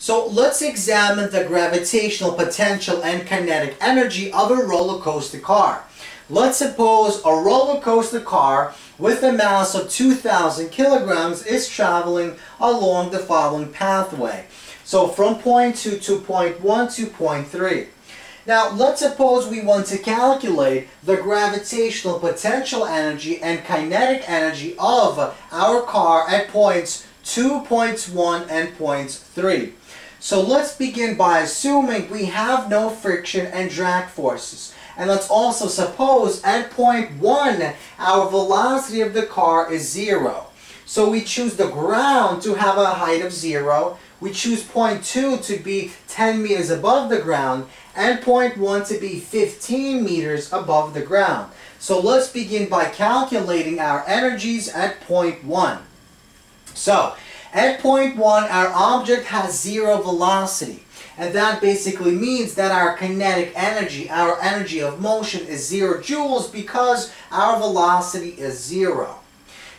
So let's examine the gravitational potential and kinetic energy of a roller coaster car. Let's suppose a roller coaster car with a mass of 2,000 kilograms is traveling along the following pathway. So from point 2 to point 1 to point 3. Now let's suppose we want to calculate the gravitational potential energy and kinetic energy of our car at points 2, points 1, and points 3. So let's begin by assuming we have no friction and drag forces. And let's also suppose at point 1 our velocity of the car is 0. So we choose the ground to have a height of 0. We choose point 2 to be 10 meters above the ground and point 1 to be 15 meters above the ground. So let's begin by calculating our energies at point 1. So, at point 1, our object has 0 velocity. And that basically means that our kinetic energy, our energy of motion, is 0 joules because our velocity is 0.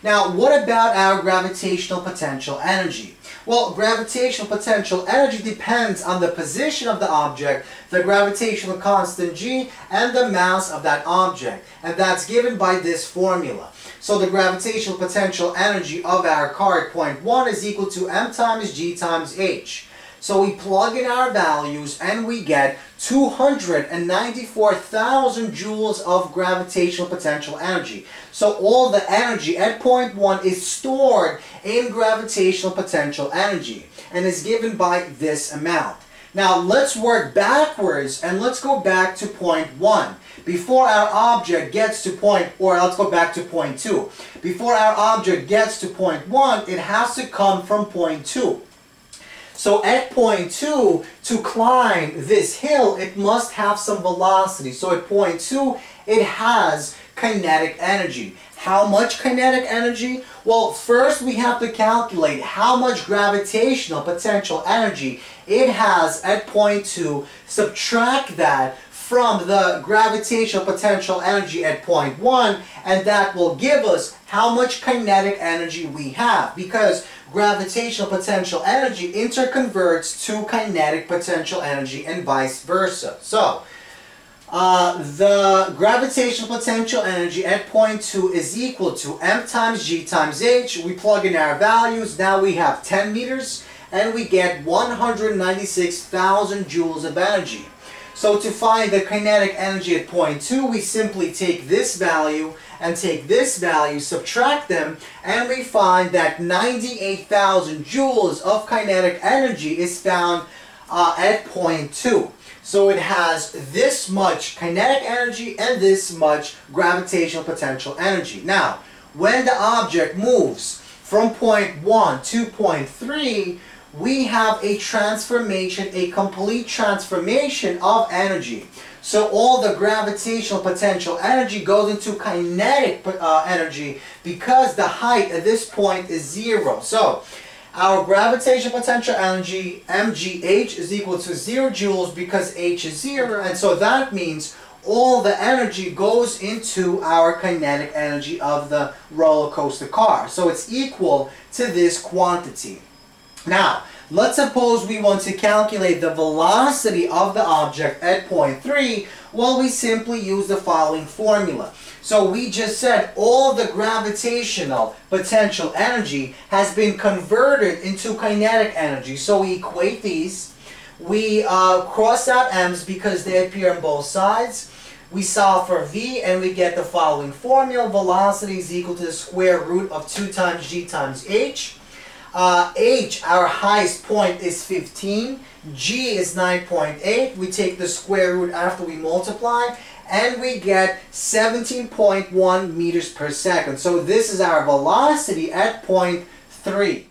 Now, what about our gravitational potential energy? Well, gravitational potential energy depends on the position of the object, the gravitational constant g, and the mass of that object. And that's given by this formula. So the gravitational potential energy of our car at point 1 is equal to m times g times h. So we plug in our values and we get 294,000 joules of gravitational potential energy. So all the energy at point 1 is stored in gravitational potential energy and is given by this amount. Now let's work backwards and let's go back to point 1. Before our object gets to point 2. Before our object gets to point 1, it has to come from point 2. So at point 2, to climb this hill, it must have some velocity. So at point 2, it has kinetic energy. How much kinetic energy? Well, first we have to calculate how much gravitational potential energy it has at point 2. Subtract that from the gravitational potential energy at point 1, and that will give us how much kinetic energy we have, because gravitational potential energy interconverts to kinetic potential energy and vice versa. So, the gravitational potential energy at point 2 is equal to m times g times h. We plug in our values. Now we have 10 meters and we get 196,000 joules of energy. So to find the kinetic energy at point 2, we simply take this value and take this value, subtract them, and we find that 98,000 joules of kinetic energy is found at point 2. So it has this much kinetic energy and this much gravitational potential energy. Now, when the object moves from point 1 to point 3, we have a transformation, a complete transformation of energy. So all the gravitational potential energy goes into kinetic energy because the height at this point is 0. So our gravitational potential energy, mgh, is equal to 0 joules because h is 0. And so that means all the energy goes into our kinetic energy of the roller coaster car. So it's equal to this quantity. Now, let's suppose we want to calculate the velocity of the object at point 3. Well, we simply use the following formula. So we just said all the gravitational potential energy has been converted into kinetic energy. So we equate these. We cross out m's because they appear on both sides. We solve for v and we get the following formula. Velocity is equal to the square root of 2 times g times h. H, our highest point, is 15, g is 9.8, we take the square root after we multiply, and we get 17.1 meters per second. So this is our velocity at point 3.